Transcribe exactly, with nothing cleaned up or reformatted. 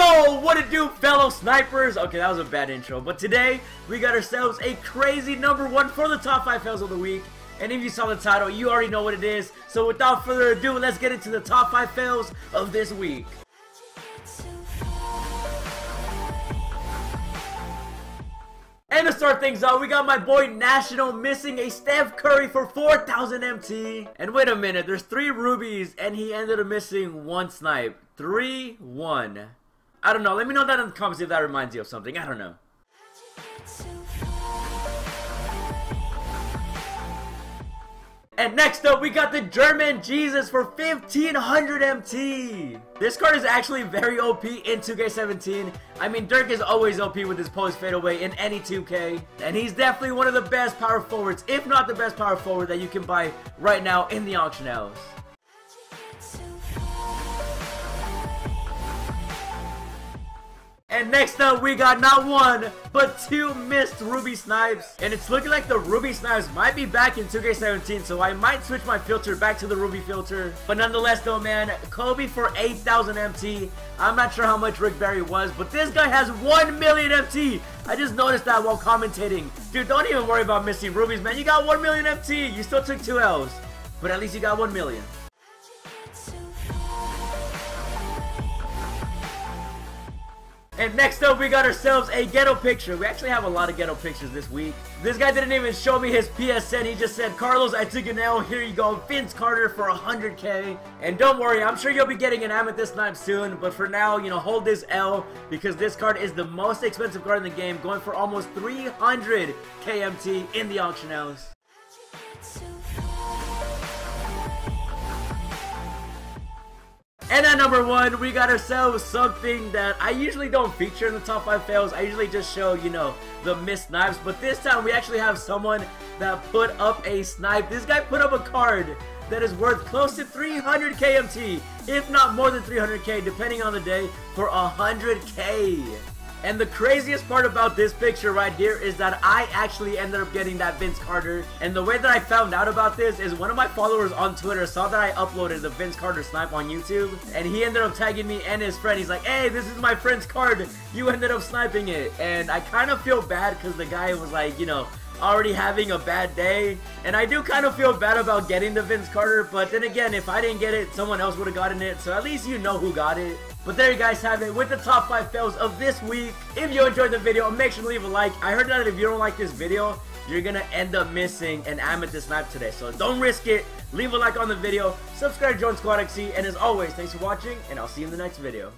Yo, what it do, fellow snipers? Okay, that was a bad intro, but today we got ourselves a crazy number one for the top five fails of the week. And if you saw the title, you already know what it is. So without further ado, let's get into the top five fails of this week. And to start things out, we got my boy National missing a Steph Curry for four thousand M T. And wait a minute, there's three rubies and he ended up missing one snipe. three one. I don't know, let me know that in the comments if that reminds you of something, I don't know. And next up, we got the German Jesus for fifteen hundred M T. This card is actually very O P in two K seventeen. I mean, Dirk is always O P with his post fadeaway in any two K. And he's definitely one of the best power forwards, if not the best power forward that you can buy right now in the auction house. And next up, we got not one, but two missed Ruby Snipes. And it's looking like the Ruby Snipes might be back in two K seventeen, so I might switch my filter back to the Ruby filter. But nonetheless though, man, Kobe for eight thousand M T. I'm not sure how much Rick Barry was, but this guy has one million M T. I just noticed that while commentating. Dude, don't even worry about missing Rubies, man. You got one million M T. You still took two L's, but at least you got one million. And next up, we got ourselves a ghetto picture. We actually have a lot of ghetto pictures this week. This guy didn't even show me his P S N. He just said, Carlos, I took an L. Here you go. Vince Carter for one hundred K. And don't worry, I'm sure you'll be getting an Amethyst Snipe soon. But for now, you know, hold this L because this card is the most expensive card in the game, going for almost three hundred K M T in the auction house. And at number one, we got ourselves something that I usually don't feature in the top five fails. I usually just show, you know, the missed snipes. But this time, we actually have someone that put up a snipe. This guy put up a card that is worth close to three hundred K M T, if not more than three hundred K, depending on the day, for one hundred K. And the craziest part about this picture right here is that I actually ended up getting that Vince Carter. And the way that I found out about this is one of my followers on Twitter saw that I uploaded the Vince Carter snipe on YouTube. And he ended up tagging me and his friend. He's like, hey, this is my friend's card. You ended up sniping it. And I kind of feel bad because the guy was like, you know, already having a bad day. And I do kind of feel bad about getting the Vince Carter. But then again, if I didn't get it, someone else would have gotten it. So at least you know who got it. But there you guys have it with the top five fails of this week. If you enjoyed the video, make sure to leave a like. I heard that if you don't like this video, you're gonna end up missing an Amethyst Snipe today. So don't risk it. Leave a like on the video. Subscribe to join Squad X C. And as always, thanks for watching, and I'll see you in the next video.